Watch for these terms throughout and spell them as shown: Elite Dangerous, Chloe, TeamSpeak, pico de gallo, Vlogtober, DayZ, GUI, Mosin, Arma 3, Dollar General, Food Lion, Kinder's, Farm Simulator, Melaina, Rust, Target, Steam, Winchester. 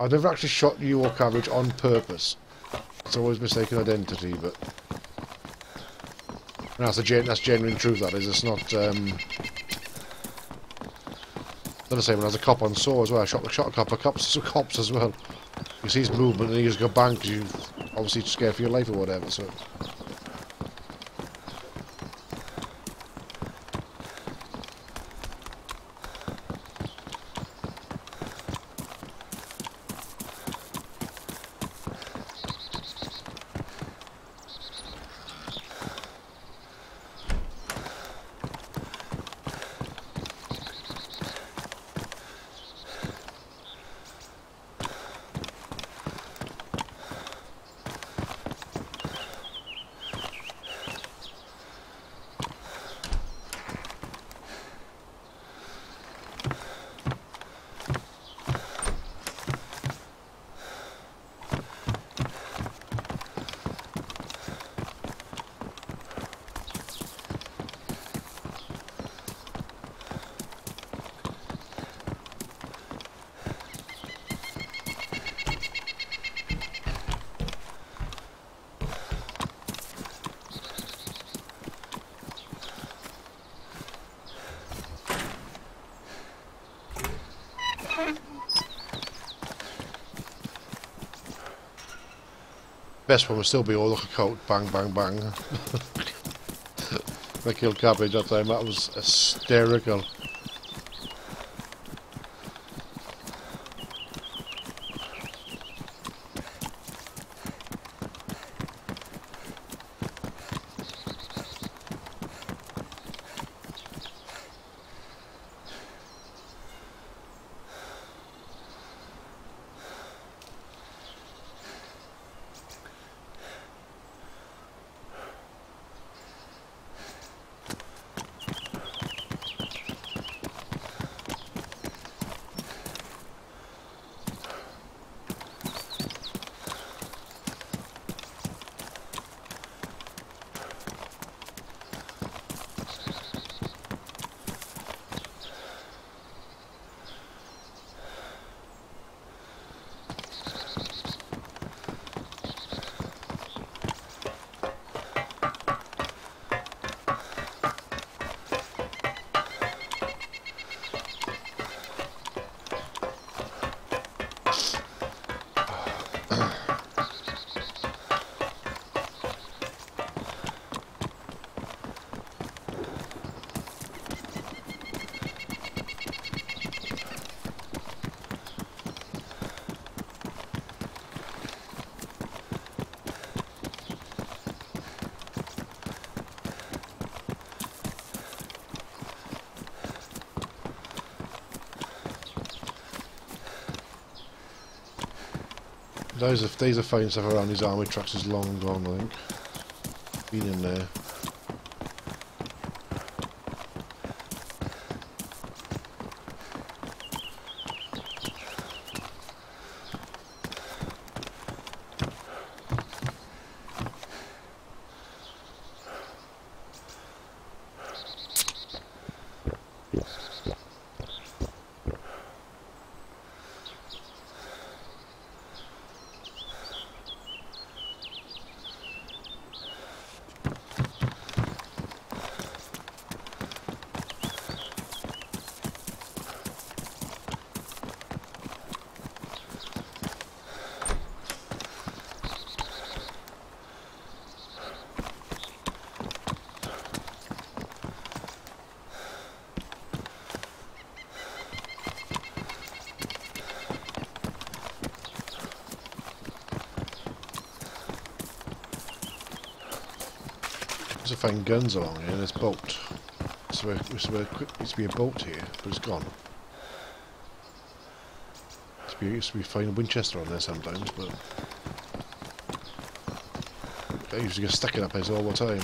I've never actually shot your cabbage on purpose. It's always mistaken identity, but and that's genuine truth. That is, it's not. Another same when I was a cop on Saw as well. I shot a couple of cops as well. You see his movement and you just go bang because you obviously scared for your life or whatever. So. Best one would still be all like a coat, bang, bang, bang. They killed cabbage that time, that was hysterical. Days of finding stuff around these army trucks is long gone, I think. Been in there. To find guns along here. There's bolt. So there used to be a bolt here, but it's gone. Used to be finding a Winchester on there sometimes, but they used to get stuck in that place all the time.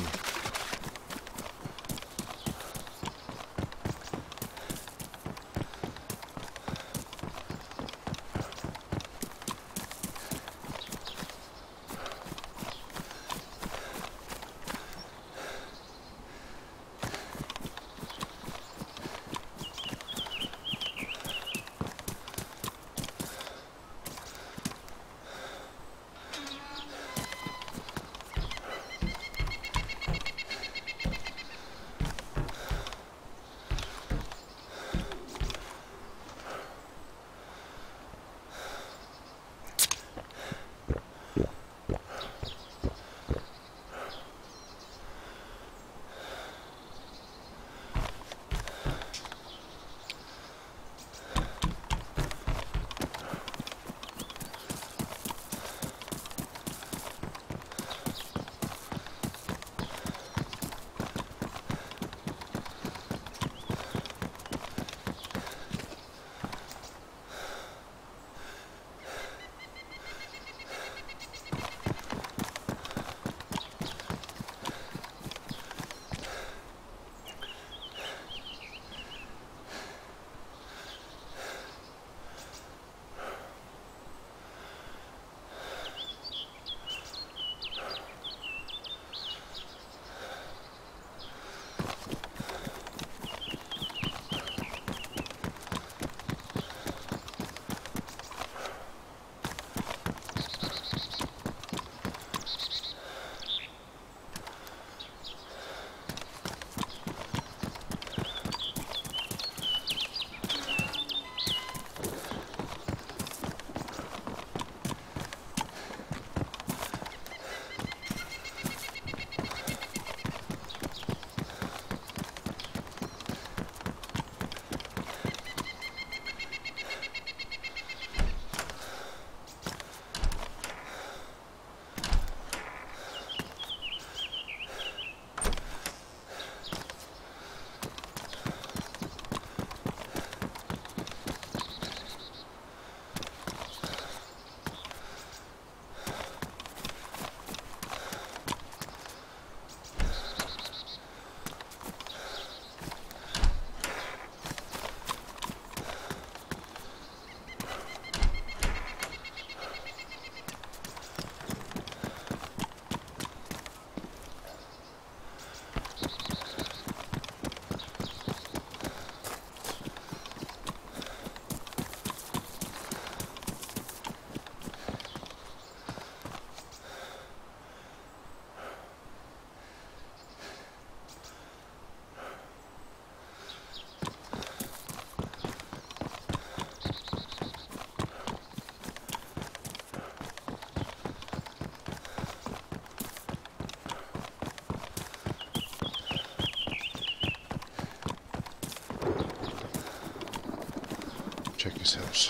check his house.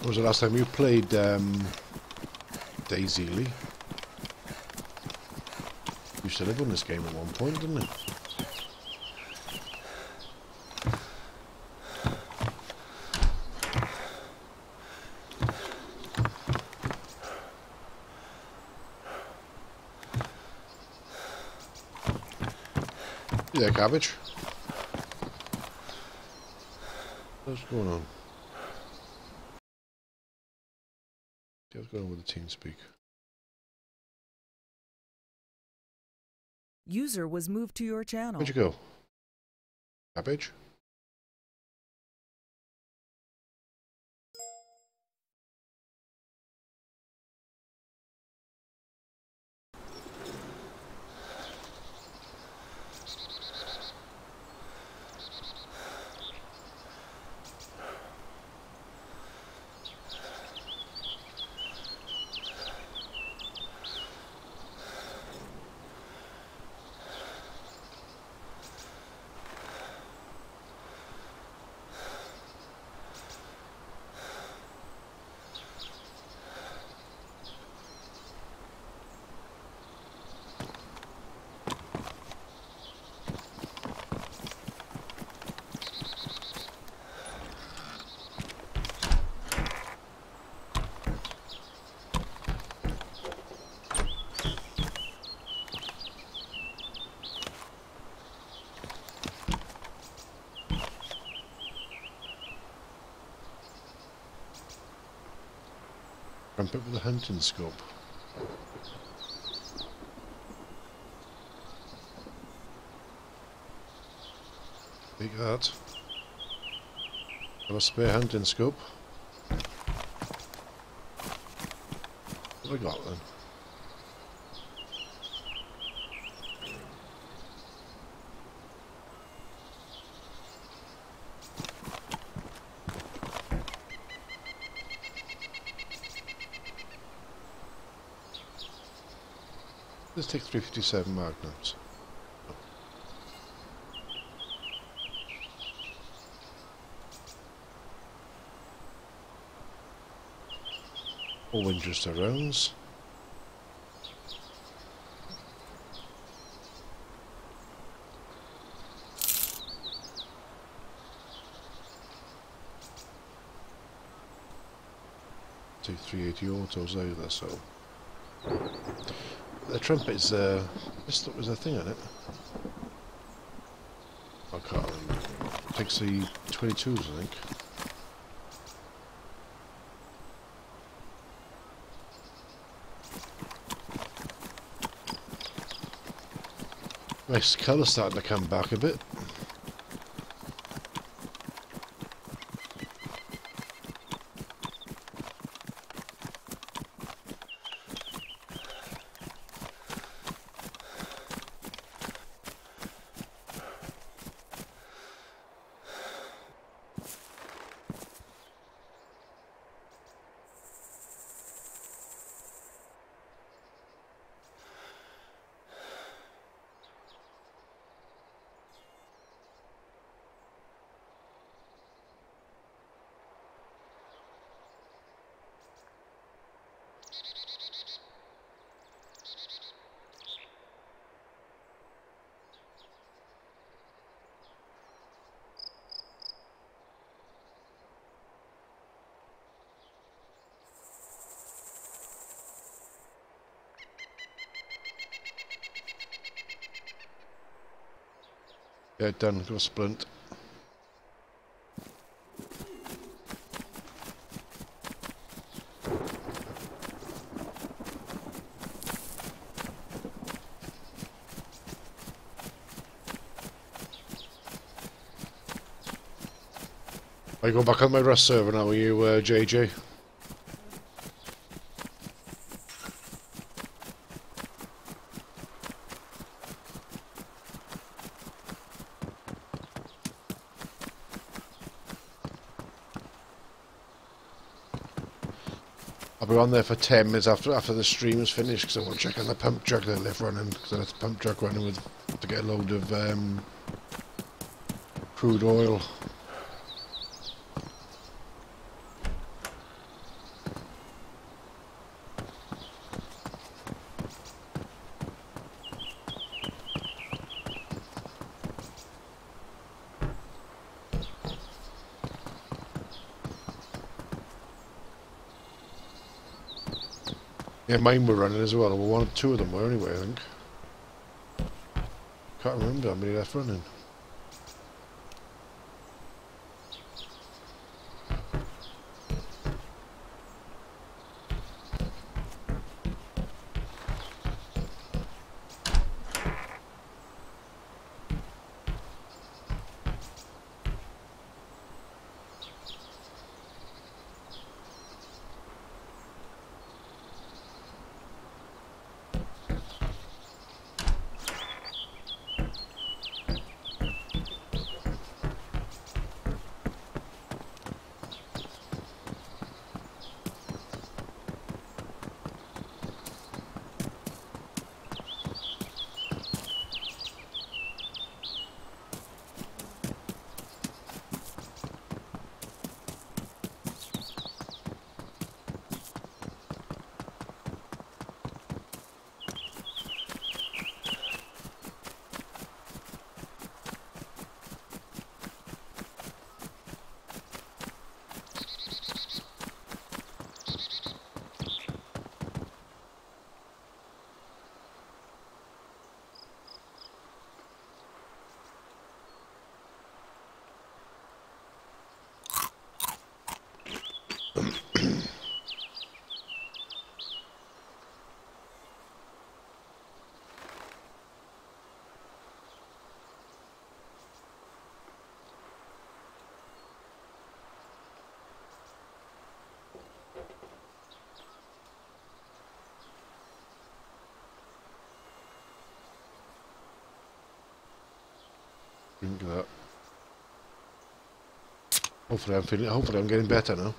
When was the last time you played DayZ? You used to live on this game at one point, didn't you? Yeah, cabbage. What's going on? What's going on with the TeamSpeak? User was moved to your channel. Where'd you go? Cabbage? Ramp up with the hunting scope. Take that. Have a spare hunting scope. What have I got then? Let's take 357 magnums. All Winchester rounds. Take 380 autos either, so. The trumpet is this was a thing on it. I can't remember. It takes the 22s, I think. Nice colour starting to come back a bit. Yeah, done. Go splint. I go back on my Rust server now, are you, JJ? I'll be on there for 10 minutes after the stream is finished because I want to check on the pump truck that I left running, because I left the pump truck running to get a load of crude oil. Yeah, mine were running as well. Well, one or two of them were anyway, I think. Can't remember how many left running. Drink that. Hopefully I'm getting better now.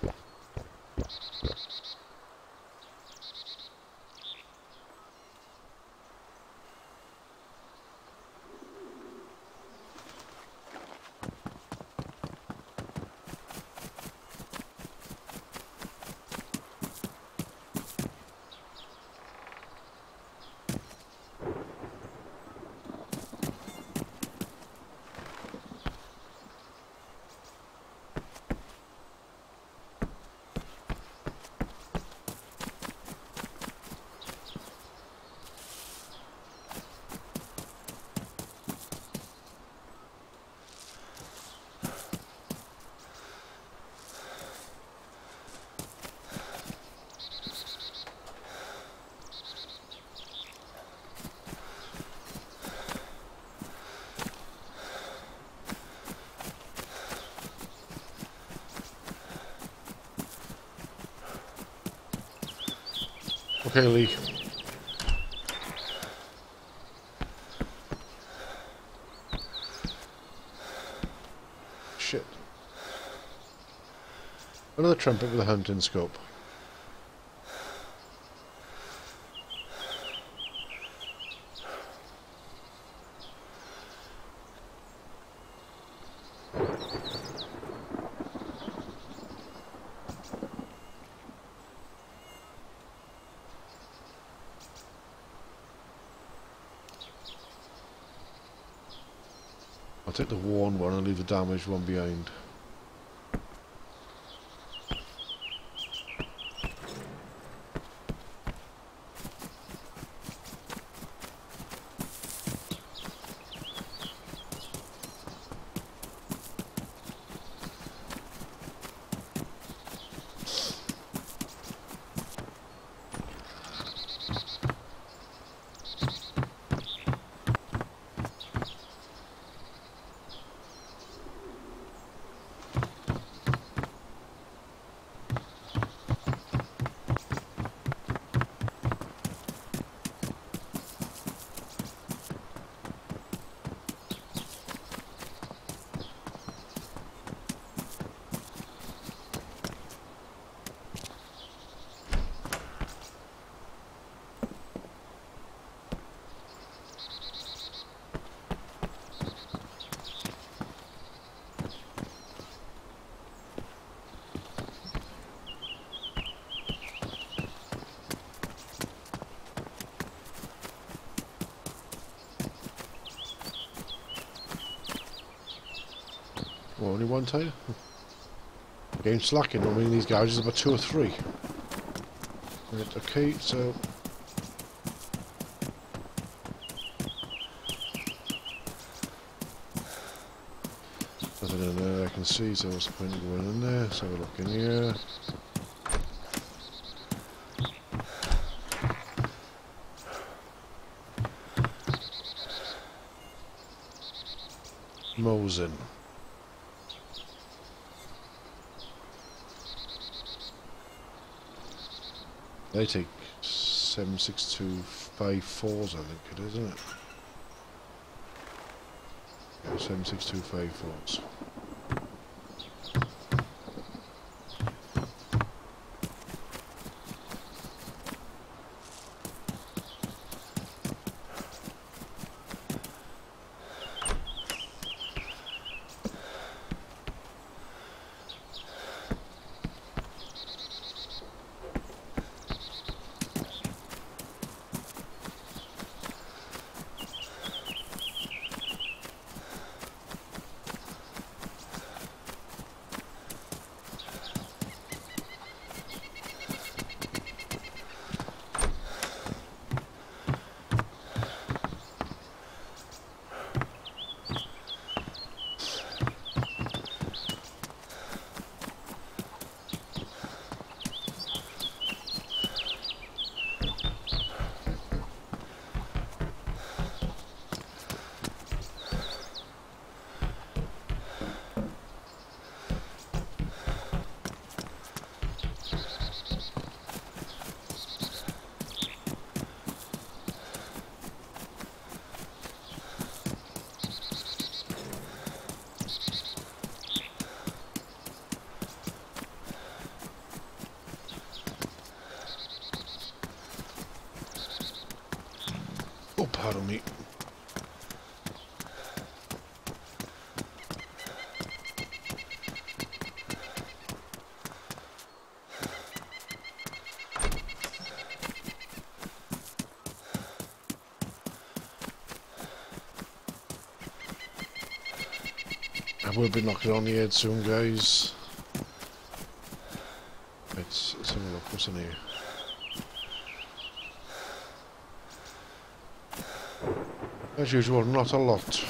Okay, Lee. Shit. Another trumpet with a hunting scope. Take the worn one and leave the damaged one behind. Well, only one tire? The game's slacking. I mean, these guys is about 2 or 3. Right, okay, so... nothing in there I can see, so what's the point of going in there? Let's have a look in here. Mosin. They take 76254s, I think it is, isn't it? Yeah, 76254s. Pardon me. I will be knocking on the head soon, guys. Let's have a look. What's in here? As usual, not a lot. So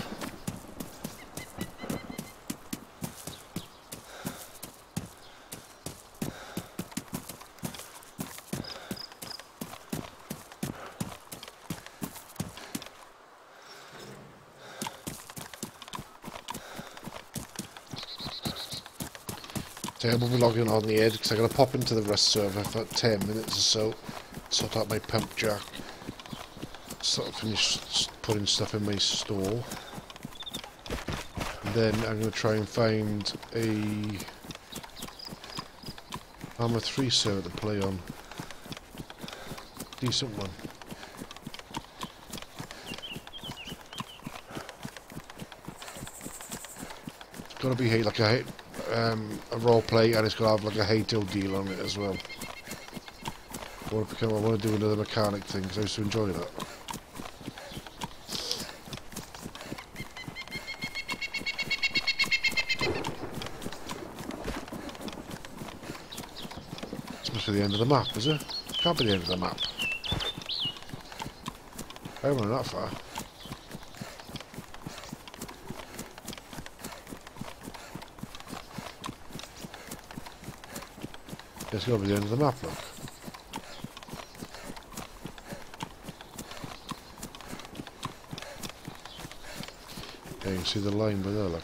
I will be logging on the edge because I'm going to pop into the Rust server for 10 minutes or so, sort out my pump jack, sort of finish putting stuff in my store, and then I'm going to try and find a Arma 3 server to play on. Decent one. It's got to be like a role play, and it's got to have like a hey-till deal on it as well. I want to do another mechanic thing because I used to enjoy that. The end of the map, is it? Can't be the end of the map. I haven't run that far. It's got to be the end of the map, look. Yeah, you can see the line by there, look.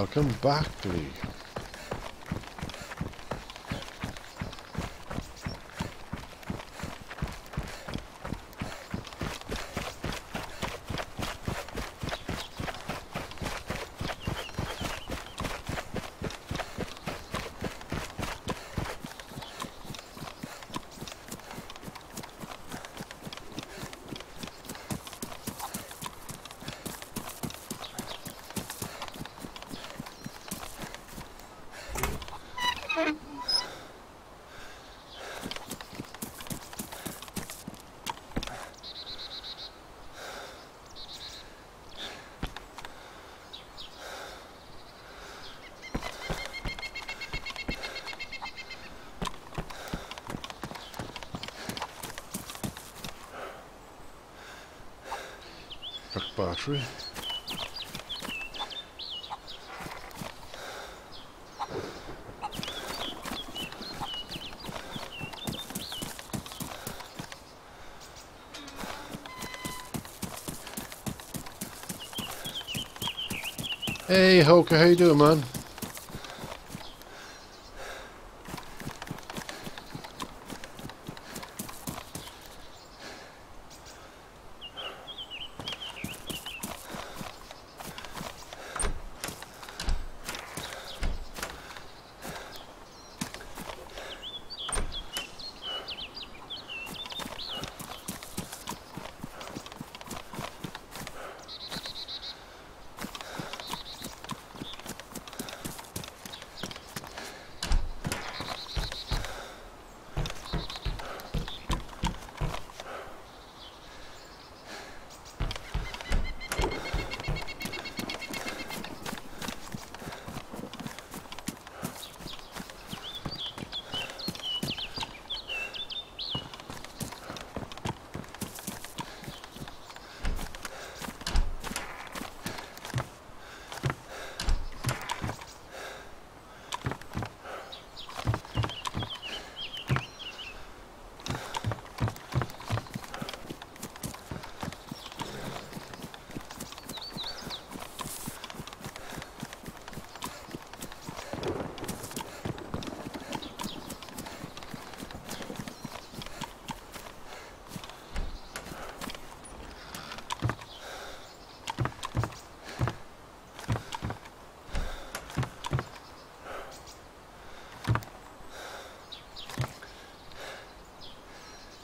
Isabel, come back, please. Battery. Hey Hoka, how you doing, man?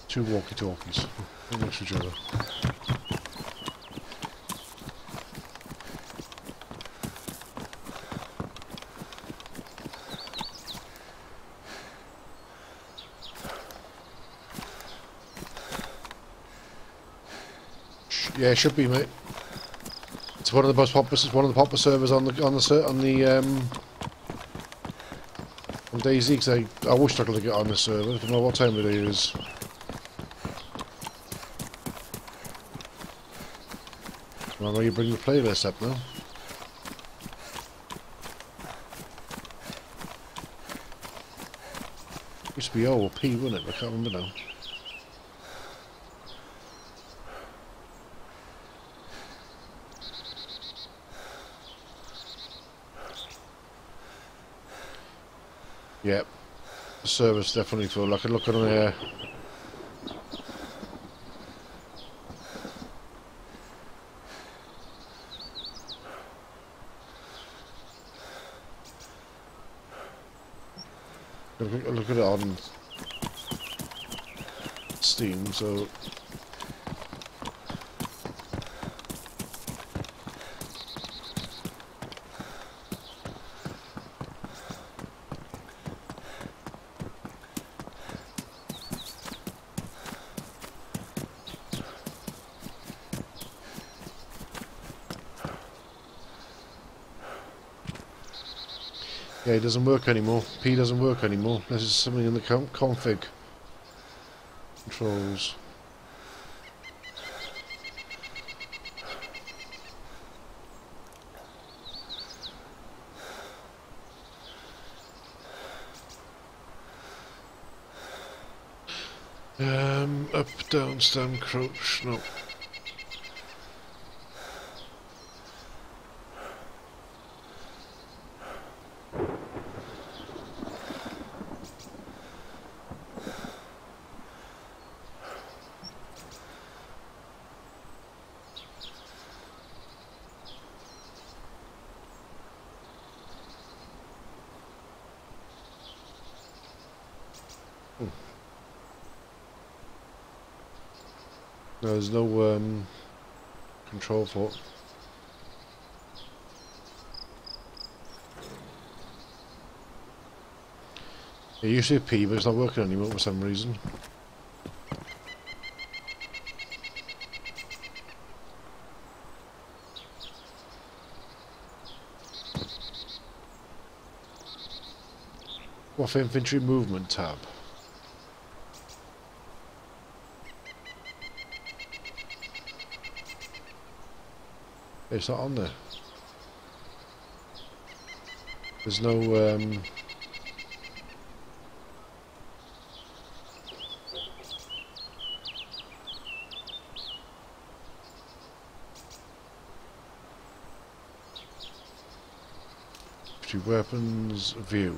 Two walkie-talkies next to each other. Yeah, it should be, mate. It's one of the most popular. It's one of the popular servers on DayZ. 'Cause I wish I could get on this server. I don't know what time of day it is. I know you bring the playlist up now. Used to be O or P, wouldn't it? I can't remember now. Yep. The service definitely full. I could look on there. Look at it on Steam, so yeah, it doesn't work anymore. P doesn't work anymore. This is something in the config controls. Up, down, stand, crouch, no. Hmm. No, there's no control for it. It used to be P, but it's not working anymore for some reason. Off infantry movement tab. It's not on there. There's no weapons view.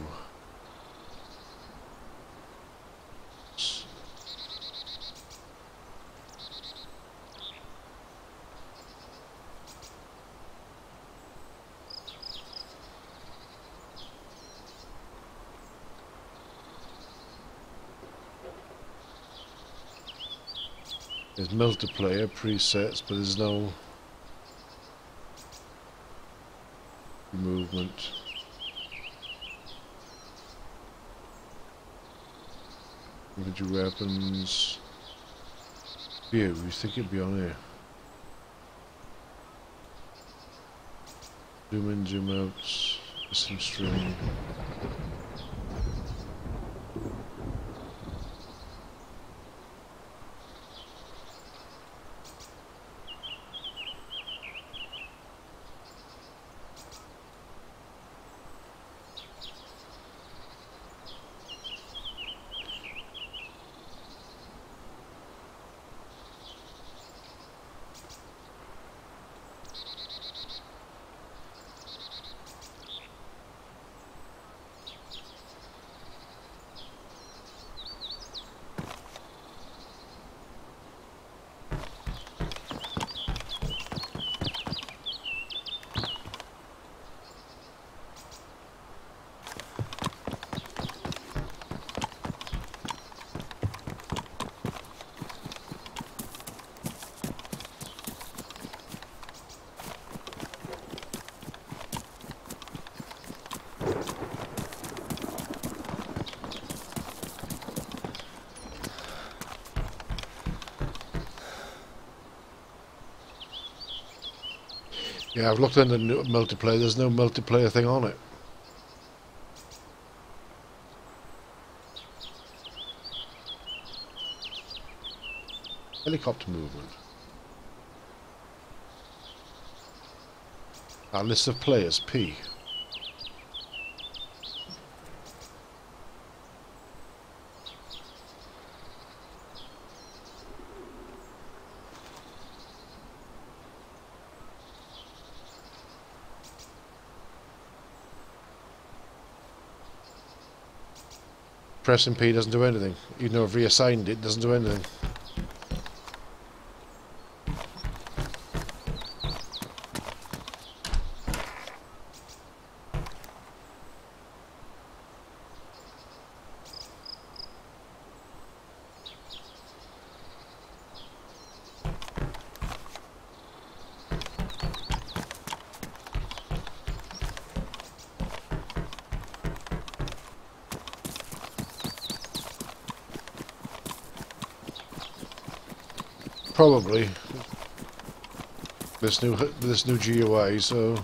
There's multiplayer presets, but there's no movement. Individual weapons. View, you think it'd be on here. Zoom in, zoom out, listen stream. Yeah, I've looked in the multiplayer, there's no multiplayer thing on it. Helicopter movement. Our list of players, P. Pressing P doesn't do anything. Even though I've reassigned it, doesn't do anything. Probably this new GUI, so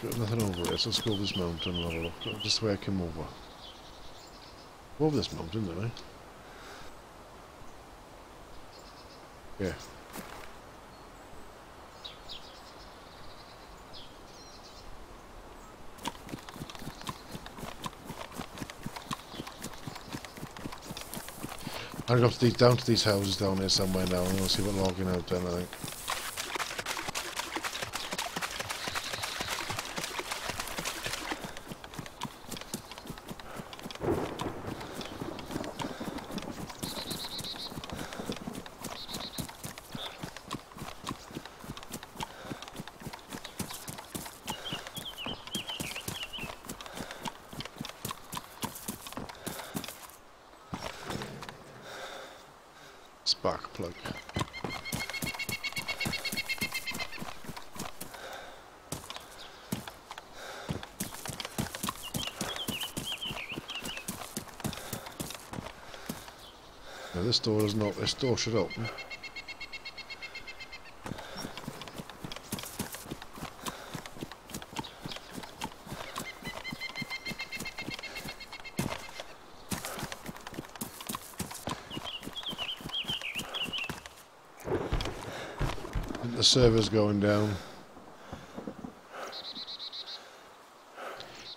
It's got nothing over it, so let's go over this mountain and have a look. Just the way I came over. Go over this mountain, didn't I? Yeah. I'm going to go down to these houses down here somewhere now, and we'll see what logging out then, I think. Spark plug. Now this door is not. This door should open. The server's going down.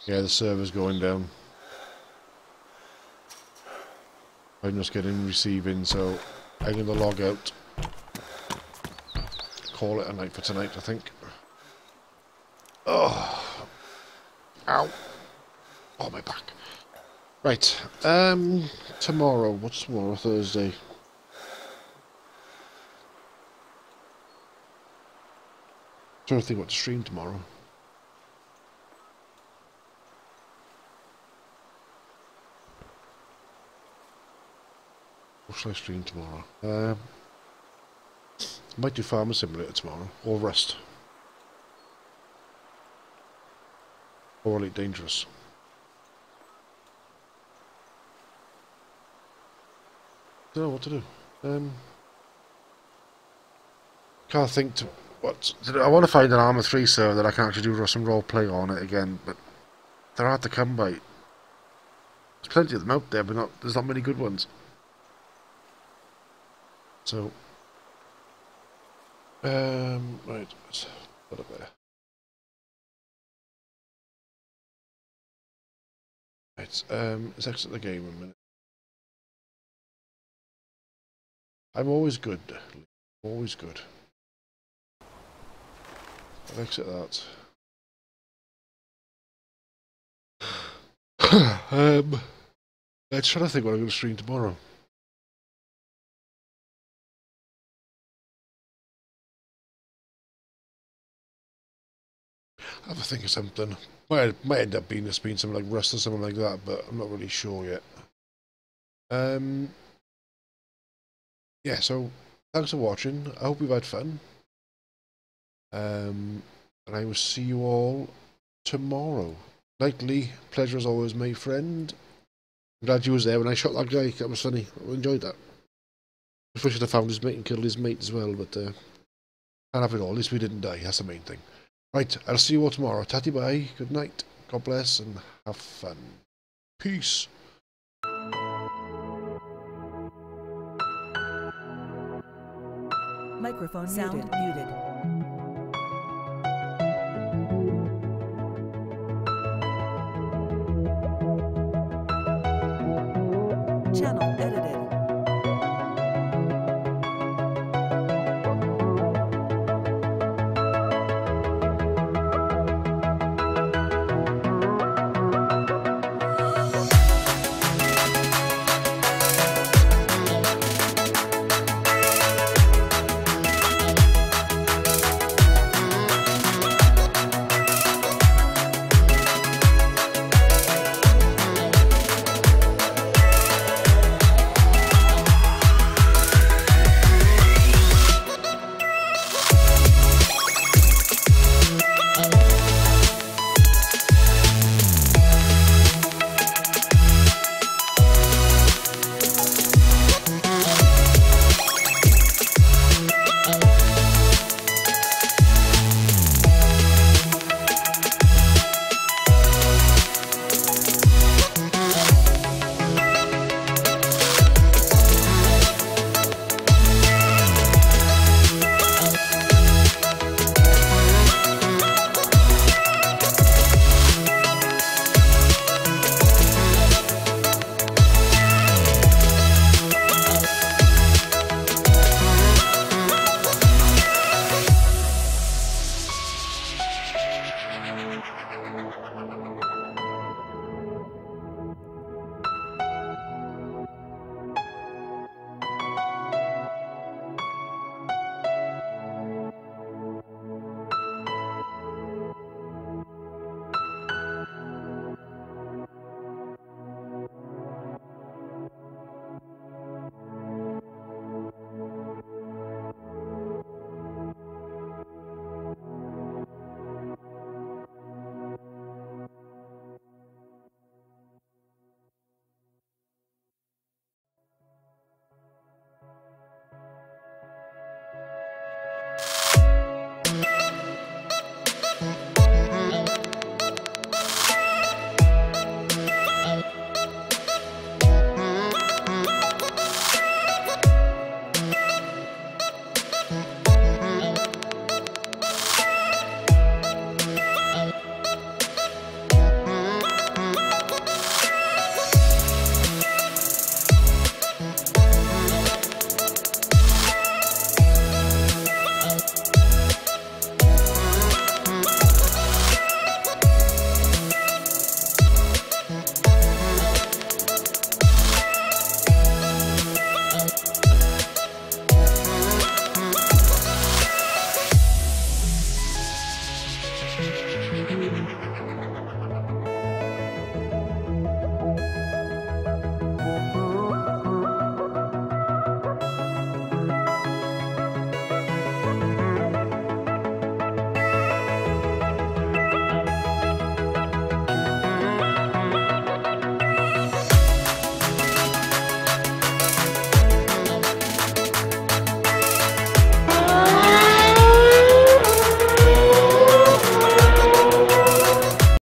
Yeah, the server's going down. I'm just getting receiving, so I'm gonna log out. Call it a night for tonight, I think. Oh, ow! Oh, my back. Right. Tomorrow. What's tomorrow? Thursday. I'm trying to think what to stream tomorrow. What shall I stream tomorrow? I might do Farm Simulator tomorrow, or Rust, or Elite Dangerous. I don't know what to do. Can't think to. What? I want to find an Arma 3 server that I can actually do some roleplay on it again, but they're hard to come by. There's plenty of them out there, but there's not many good ones. So, right, let's put it there. Right, let's exit the game in a minute. I'm always good. Always good. I'll exit that. I'm trying to think what I'm going to stream tomorrow. I have to think of something. Might end up being something like Rust or something like that, but I'm not really sure yet. Yeah, so thanks for watching. I hope you've had fun. And I will see you all tomorrow. Nightly, pleasure as always, my friend. I'm glad you was there when I shot that guy. That was funny. I enjoyed that. I wish I'd have found his mate and killed his mate as well, but can't have it all. At least we didn't die. That's the main thing. Right, I'll see you all tomorrow. Tatty bye. Good night. God bless and have fun. Peace. Microphone sound muted. Channel